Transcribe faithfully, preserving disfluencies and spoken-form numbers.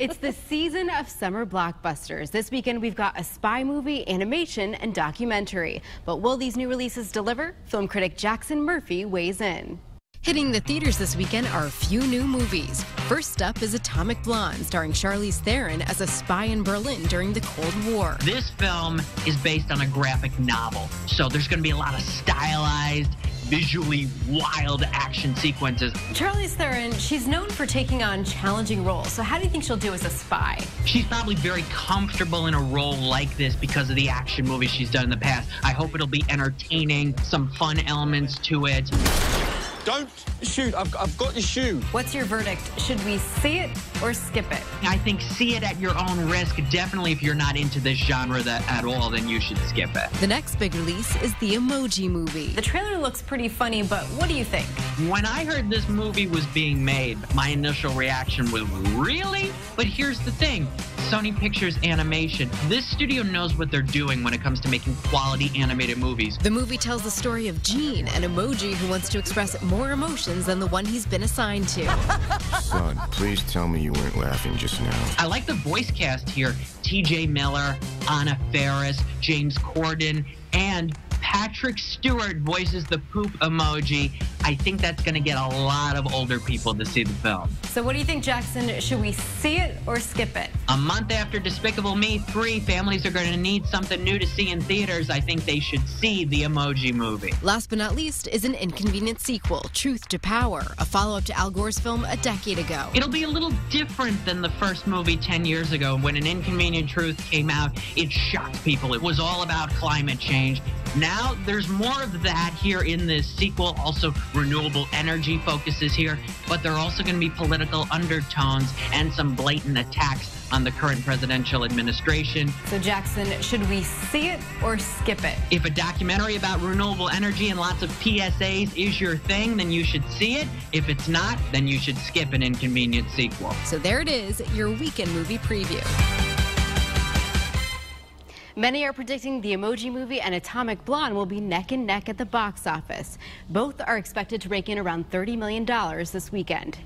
It's the season of summer blockbusters. This weekend, we've got a spy movie, animation, and documentary. But will these new releases deliver? Film critic Jackson Murphy weighs in. Hitting the theaters this weekend are a few new movies. First up is Atomic Blonde, starring Charlize Theron as a spy in Berlin during the Cold War. This film is based on a graphic novel, so there's going to be a lot of stylized, visually wild action sequences. Charlize Theron, she's known for taking on challenging roles, so how do you think she'll do as a spy? She's probably very comfortable in a role like this because of the action movies she's done in the past. I hope it'll be entertaining, some fun elements to it. Don't shoot. I've, I've got to shoot. What's your verdict? Should we see it or skip it? I think see it at your own risk. Definitely if you're not into this genre that, at all, then you should skip it. The next big release is The Emoji Movie. The trailer looks pretty funny, but what do you think? When I heard this movie was being made, my initial reaction was, really? But here's the thing. Sony Pictures Animation. This studio knows what they're doing when it comes to making quality animated movies. The movie tells the story of Gene, an emoji who wants to express more emotions than the one he's been assigned to. Son, please tell me you weren't laughing just now. I like the voice cast here. T J Miller, Anna Faris, James Corden, and Patrick Stewart voices the poop emoji. I think that's going to get a lot of older people to see the film. So what do you think, Jackson? Should we see it or skip it? A month after Despicable Me three, families are going to need something new to see in theaters. I think they should see The Emoji Movie. Last but not least is An Inconvenient Sequel, Truth to Power, a follow-up to Al Gore's film a decade ago. It'll be a little different than the first movie ten years ago. When An Inconvenient Truth came out, it shocked people. It was all about climate change. Now there's more of that here in this sequel. Also, renewable energy focuses here, but there are also going to be political undertones and some blatant attacks on the current presidential administration. So Jackson, should we see it or skip it? If a documentary about renewable energy and lots of P S As is your thing, then you should see it. If it's not, then you should skip An Inconvenient Sequel. So there it is, your weekend movie preview. Many are predicting The Emoji Movie and Atomic Blonde will be neck and neck at the box office. Both are expected to rake in around thirty million dollars this weekend.